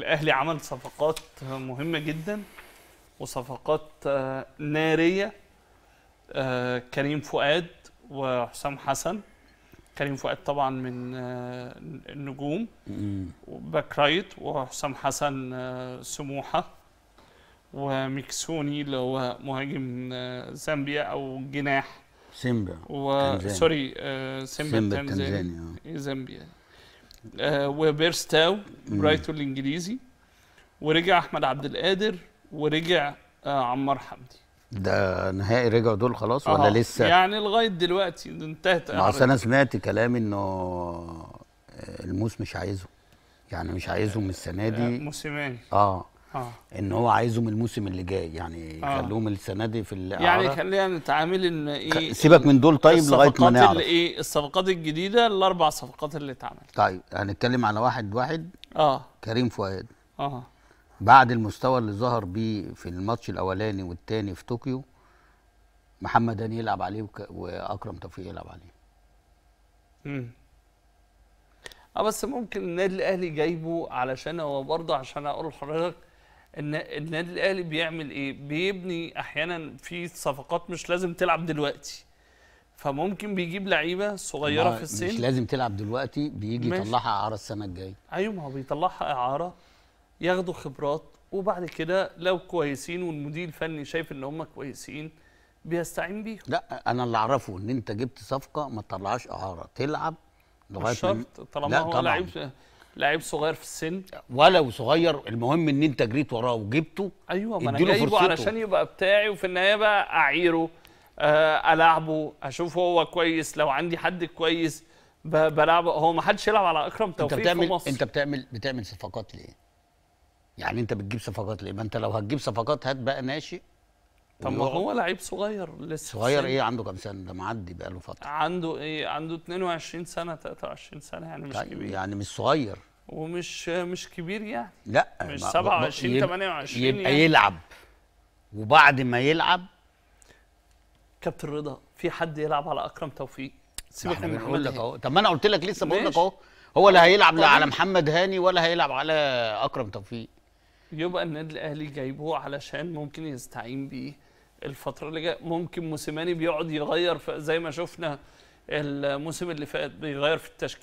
الأهلي عمل صفقات مهمة جدا وصفقات نارية. كريم فؤاد وحسام حسن. كريم فؤاد طبعا من النجوم وباك رايت، وحسام حسن سموحه، وميكسوني اللي هو مهاجم زامبيا او جناح سيمبا سوري سيمبا التنزاني زامبيا، وبيرستاو برايتو الانجليزي، ورجع احمد عبد القادر، ورجع عمار حمدي. ده نهائي رجعوا دول خلاص ولا لسه؟ يعني لغايه دلوقتي انتهت. اصل انا سمعت كلام انه الموس مش عايزه، يعني مش عايزهم من السنه دي. موسيماني ان هو عايزهم الموسم اللي جاي، يعني يخلوهم السنه دي في الاعاره، يعني خلينا نتعامل ان ايه سيبك من دول. طيب لغايه ما نعرف ايه الصفقات الجديده، الاربع صفقات اللي اتعملت. طيب هنتكلم على واحد واحد. كريم فؤاد بعد المستوى اللي ظهر بيه في الماتش الاولاني والثاني في طوكيو، محمد داني يلعب عليه واكرم توفيق يلعب عليه. بس ممكن النادي الاهلي جايبه علشان هو برضه، عشان اقول لحضرتك ان النادي الاهلي بيعمل ايه؟ بيبني احيانا في صفقات مش لازم تلعب دلوقتي، فممكن بيجيب لعيبه صغيره في السن مش لازم تلعب دلوقتي، بيجي يطلعها اعاره السنه الجايه. ايوه، ما هو بيطلعها اعاره ياخدوا خبرات، وبعد كده لو كويسين والمدير الفني شايف ان هم كويسين بيستعين بيهم. لا، انا اللي اعرفه ان انت جبت صفقه ما تطلعهاش اعاره، تلعب لغايه شرط طالما هو لعيب صغير في السن، ولو صغير المهم ان انت جريت وراه وجبته. ايوه، ما انا جايبه علشان يبقى بتاعي، وفي النهايه بقى اعيره، العبه، اشوفه هو كويس، لو عندي حد كويس بلعبه. هو ما حدش يلعب على اكرم توفيق في مصر. انت بتعمل صفقات ليه؟ يعني انت بتجيب صفقات ليه؟ ما انت لو هتجيب صفقات هات بقى ناشئ. طب ما هو لعيب صغير لسه. صغير ايه؟ عنده كام سنه؟ ده معدي بقى له فتره. عنده ايه؟ عنده 22 سنه 23 سنه، يعني مش كبير، يعني مش صغير ومش كبير، يعني لا مش 27 28. يبقى يعني يلعب، وبعد ما يلعب كابتن رضا في حد يلعب على اكرم توفيق. سيبك من بقول لك اهو. طب ما انا قلت لك لسه، بقول لك اهو، هو لا هيلعب لا على محمد هاني ولا هيلعب على اكرم توفيق. يبقى النادي الاهلي جايبه علشان ممكن يستعين بيه الفتره اللي جايه. ممكن موسيماني بيقعد يغير زي ما شفنا الموسم اللي فات بيغير في التشكيل.